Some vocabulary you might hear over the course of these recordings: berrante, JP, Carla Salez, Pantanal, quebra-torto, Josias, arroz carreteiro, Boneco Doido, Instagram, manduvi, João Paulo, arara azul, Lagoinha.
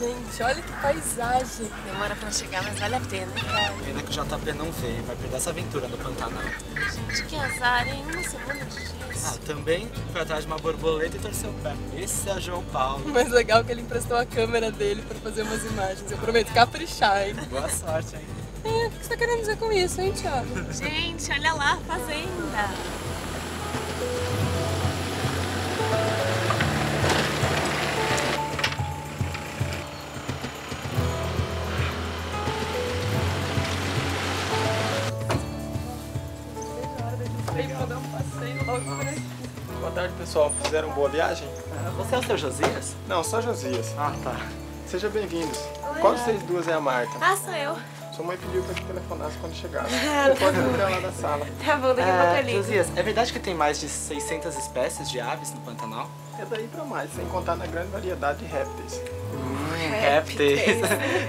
Gente, olha que paisagem. Demora pra chegar, mas vale a pena, cara. Pena que o JP não veio, vai perder essa aventura no Pantanal. Gente, que azar, hein? Uma semana de dias. Ah, também foi atrás de uma borboleta e torceu o pé. Esse é João Paulo. Mas legal que ele emprestou a câmera dele pra fazer umas imagens. Eu prometo caprichar, hein? Boa sorte, hein? É, o que você tá querendo dizer com isso, hein, Thiago? Gente, olha lá, fazenda. Boa tarde, pessoal. Fizeram boa viagem? Você é o seu Josias? Não, só Josias. Ah, tá. Sejam bem-vindos. Qual de vocês duas é a Marta? Ah, sou eu. Sua mãe pediu pra que telefonasse quando chegasse. Você pode entrar lá na sala. Tá bom, daqui a pouco eu ligo. Josias, é verdade que tem mais de 600 espécies de aves no Pantanal? É daí pra mais, sem contar na grande variedade de répteis. Répteis.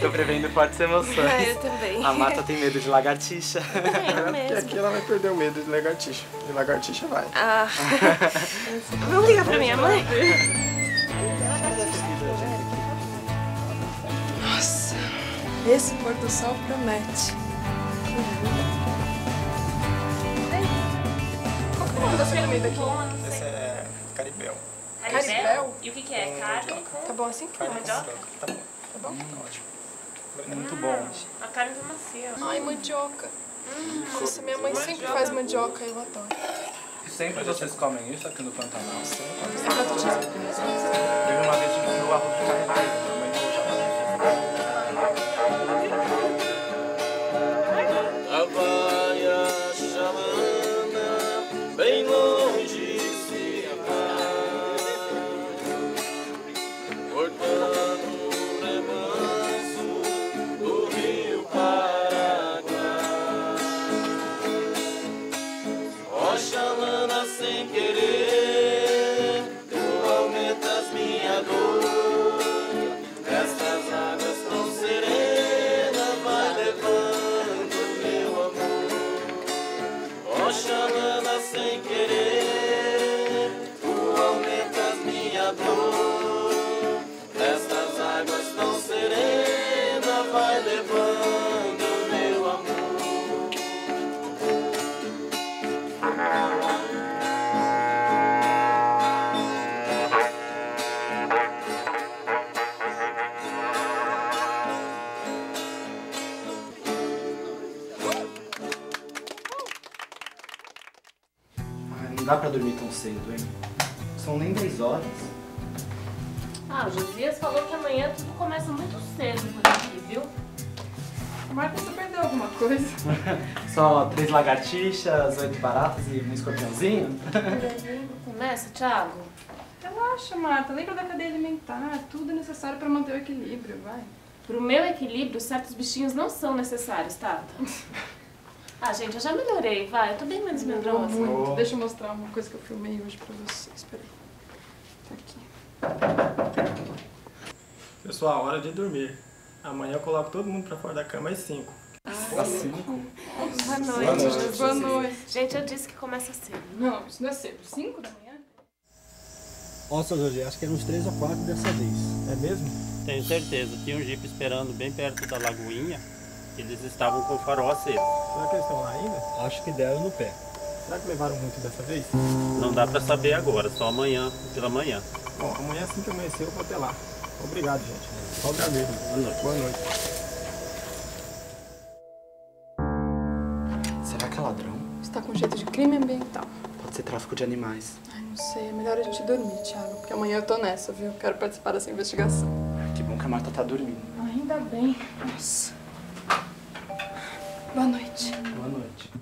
Tô prevendo fortes emoções. Eu também. A Marta tem medo de lagartixa. É, e aqui ela vai perder o medo de lagartixa. E lagartixa vai. Ah. Vamos ligar pra minha mãe? Nossa, esse pôr do sol promete. Qual que é o nome da sua comida aqui? Esse é caribel. Caribel? E o que é? Carne? Tá bom assim? Carne com mandioca? Tá bom. Tá bom? Tá ótimo. É muito bom. A carne tá macia. Ai, mandioca. Nossa, minha mãe sempre faz mandioca e eu adoro. E sempre vocês comem isso aqui no Pantanal? Sempre. Teve uma vez que eu vi o arroz de carne. Não dá pra dormir tão cedo, hein? São nem 10 horas. Ah, o Josias falou que amanhã tudo começa muito cedo por aqui, viu? Marta, você perdeu alguma coisa? Só 3 lagartixas, 8 baratas e um escorpiãozinho? Começa, Thiago? Relaxa, Marta. Lembra da cadeia alimentar. Tudo é necessário pra manter o equilíbrio, vai. Pro meu equilíbrio, certos bichinhos não são necessários, Tata. Ah, gente, eu já melhorei, vai. Eu tô bem menos medrosa. Muito. Deixa eu mostrar uma coisa que eu filmei hoje pra vocês. Peraí. Tá aqui. Pessoal, hora de dormir. Amanhã eu coloco todo mundo pra fora da cama às 5. Às 5? Boa noite. Boa noite. Gente, eu disse que começa cedo. Não, isso não é cedo. 5 da manhã? Nossa, Jorge, acho que é uns 3 ou 4 dessa vez. É mesmo? Tenho certeza. Tinha um jipe esperando bem perto da Lagoinha. Eles estavam com o farol aceso. Será que eles estão lá ainda? Acho que deram no pé. Será que levaram muito dessa vez? Não dá pra saber agora, só amanhã, pela manhã. Bom, amanhã assim que amanhecer eu vou até lá. Obrigado, gente. Obrigado mesmo. Boa noite. Boa noite. Será que é ladrão? Está com jeito de crime ambiental. Pode ser tráfico de animais. Ai, não sei. É melhor a gente dormir, Thiago, porque amanhã eu tô nessa, viu? Quero participar dessa investigação. Que bom que a Marta tá dormindo. Ainda bem. Nossa. Boa noite. Boa noite.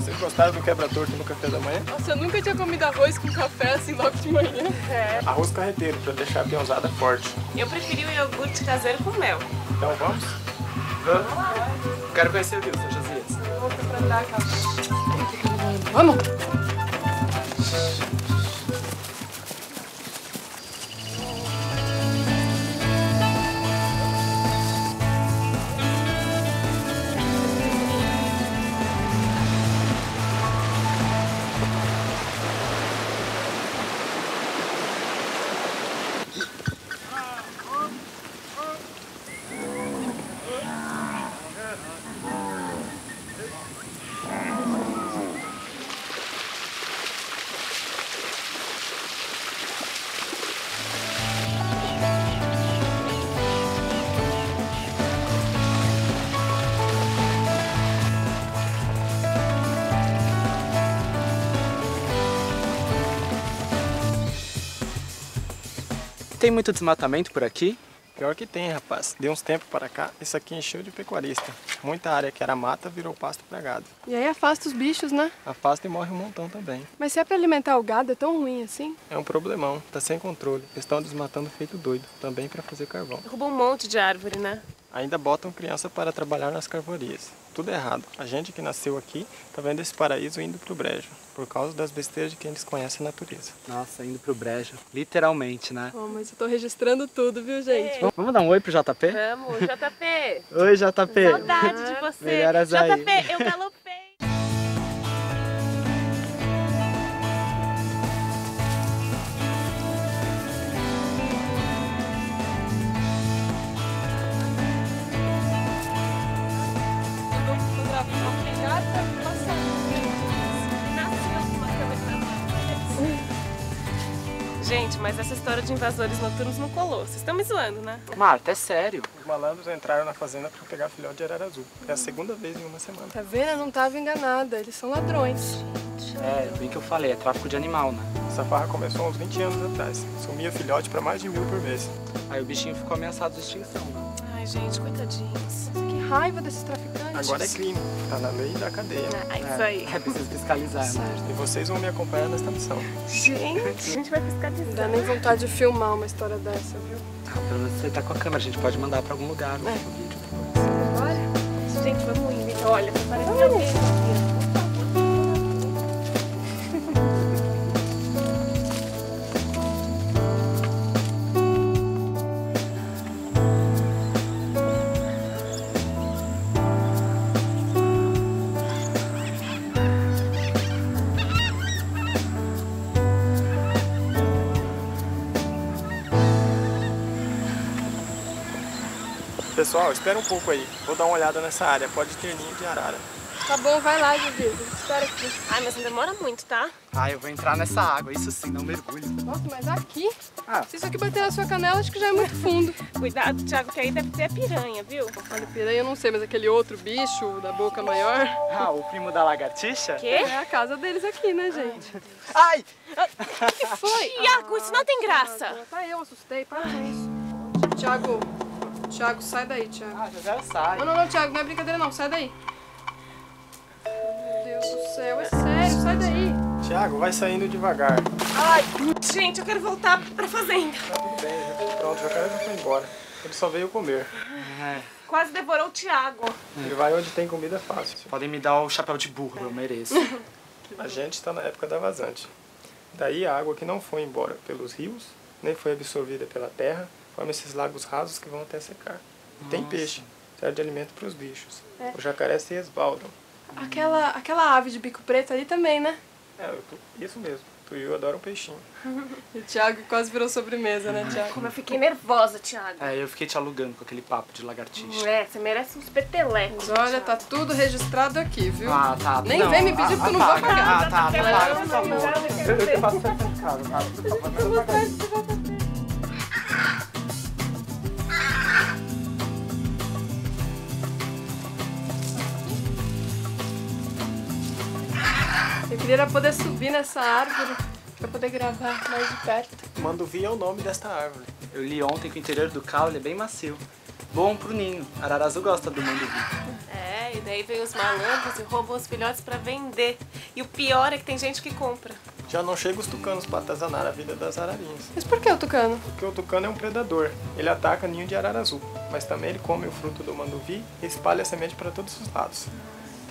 Vocês gostaram do quebra-torto no café da manhã? Nossa, eu nunca tinha comido arroz com café assim logo de manhã. É. Arroz carreteiro, pra deixar a pionzada forte. Eu preferi o iogurte caseiro com mel. Então vamos? Vamos lá. Quero conhecer o seu Josias. Eu vou pra andar, cara. Vamos! Tem muito desmatamento por aqui? Pior que tem, rapaz. De uns tempos para cá, isso aqui encheu de pecuarista. Muita área que era mata virou pasto para gado. E aí afasta os bichos, né? Afasta e morre um montão também. Mas se é para alimentar o gado, é tão ruim assim? É um problemão. Tá sem controle. Eles estão desmatando feito doido. Também para fazer carvão. Derrubou um monte de árvore, né? Ainda botam criança para trabalhar nas carvoarias. Tudo errado. A gente que nasceu aqui tá vendo esse paraíso indo pro brejo, por causa das besteiras de quem desconhece a natureza. Nossa, indo pro brejo. Literalmente, né? Oh, mas eu tô registrando tudo, viu, gente? Ei. Vamos dar um oi pro JP? Vamos, JP! Oi, JP! Saudade de você! Melhoras aí. JP, eu galopei! Gente, mas essa história de invasores noturnos não colou. Vocês estão me zoando, né? Marta, é sério. Os malandros entraram na fazenda para pegar filhote de arara azul. É a segunda vez em uma semana. Tá vendo? Eu não estava enganada. Eles são ladrões. É, bem que eu falei. É tráfico de animal, né? Essa farra começou há uns 20 anos atrás. Sumia filhote para mais de 1000 por mês. Aí o bichinho ficou ameaçado de extinção, né? Ai, gente, coitadinhos. Que raiva desses traficantes. Agora é crime. Tá na lei da cadeia. Ah, é isso aí. É preciso fiscalizar, né? E vocês vão me acompanhar nesta missão. Gente, a gente vai fiscalizar. Não dá nem vontade de filmar uma história dessa, viu? Ah, pelo menos você tá com a câmera. A gente pode mandar pra algum lugar. Né? Bora? Gente, vamos indo. Então, olha, parece que eu vi. Pessoal, espera um pouco aí. Vou dar uma olhada nessa área. Pode ter ninho de arara. Tá bom, vai lá, Juvio. Espera aqui. Ai, mas não demora muito, tá? Ah, eu vou entrar nessa água. Isso sim, não mergulho. Nossa, mas aqui? Ah. Se isso aqui bater na sua canela, acho que já é muito fundo. Cuidado, Thiago, que aí deve ter a piranha, viu? Olha, piranha eu não sei, mas aquele outro bicho da boca maior... Ah, o primo da lagartixa? Quê? É a casa deles aqui, né, gente? Ai! O que foi? Thiago, isso não tem graça. Tá, eu assustei. Para com isso. Thiago, sai daí, Thiago. Ah, já sai. Não, Thiago, não é brincadeira não, sai daí. Meu Deus do céu, é sério, sai daí. Thiago, vai saindo devagar. Ai, gente, eu quero voltar pra fazenda. Tá tudo bem, já tô pronto, já quero que foi embora. Ele só veio comer. É. Quase devorou o Thiago. Ele vai onde tem comida fácil. Podem me dar o chapéu de burro, eu mereço. A gente tá na época da vazante. Daí a água que não foi embora pelos rios, nem foi absorvida pela terra, forma esses lagos rasos que vão até secar. E tem peixe, serve de alimento para os bichos. É. Os jacarés se esbaldam. Aquela ave de bico preto ali também, né? É, isso mesmo. Tu e eu adoro um peixinho. E o Thiago quase virou sobremesa, né, Thiago? Como eu fiquei nervosa, Thiago. É, eu fiquei te alugando com aquele papo de lagartixa. É, você merece uns petelecos. Olha, Thiago, tá tudo registrado aqui, viu? Ah, tá. Nem não, vem me pedir porque eu não vou pagar. Ah, tá, paga, por favor. Eu faço certificado, cara. Eu queria poder subir nessa árvore para poder gravar mais de perto. Manduvi é o nome desta árvore. Eu li ontem que o interior do caule é bem macio. Bom pro ninho. Arara azul gosta do manduvi. É, e daí veio os malandros e roubam os filhotes para vender. E o pior é que tem gente que compra. Já não chega os tucanos para atazanar a vida das ararinhas. Mas por que o tucano? Porque o tucano é um predador. Ele ataca ninho de arara azul. Mas também ele come o fruto do manduvi e espalha a semente para todos os lados.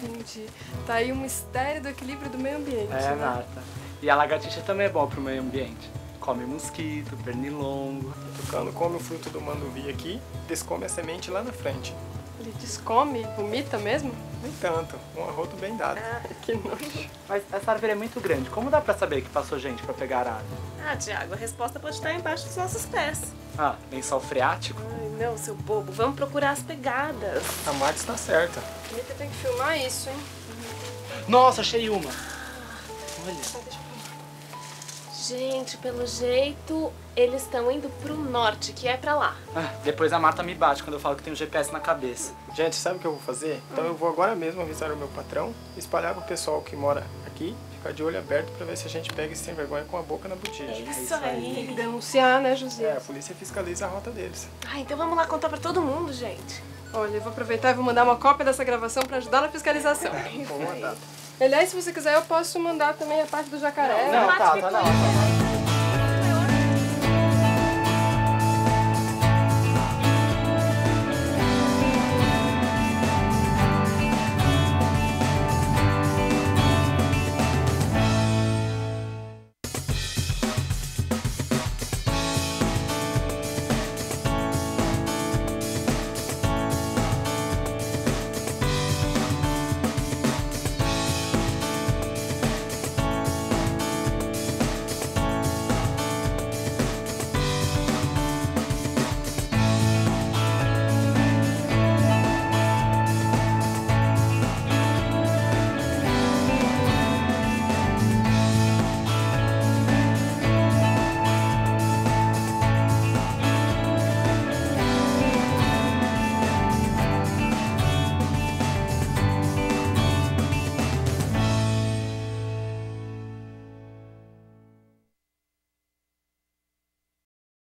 Entendi. Tá aí o mistério do equilíbrio do meio ambiente. É, né, Marta? E a lagartixa também é boa pro meio ambiente. Come mosquito, pernilongo. O tucano come o fruto do manduvi aqui, descome a semente lá na frente. Ele descome? Vomita mesmo? Nem tanto. Um arroto bem dado. Ah, que nojo. Mas essa árvore é muito grande. Como dá pra saber que passou gente pra pegar a árvore? Ah, Thiago, a resposta pode estar embaixo dos nossos pés. Ah, lençol freático? Ai, não, seu bobo. Vamos procurar as pegadas. A Marta está certa. Rita tem que filmar isso, hein? Nossa, achei uma. Olha. Gente, pelo jeito, eles estão indo pro norte, que é pra lá. Ah, depois a Marta me bate quando eu falo que tem um GPS na cabeça. Gente, sabe o que eu vou fazer? Então eu vou agora mesmo avisar o meu patrão, espalhar pro pessoal que mora aqui, ficar de olho aberto para ver se a gente pega esse sem vergonha com a boca na botija. Isso aí. Tem que denunciar, né, José? É, a polícia fiscaliza a rota deles. Ah, então vamos lá contar para todo mundo, gente. Olha, eu vou aproveitar e vou mandar uma cópia dessa gravação para ajudar na fiscalização. Vou mandar. Aliás, se você quiser, eu posso mandar também a parte do jacaré. Não, tá, tá na hora.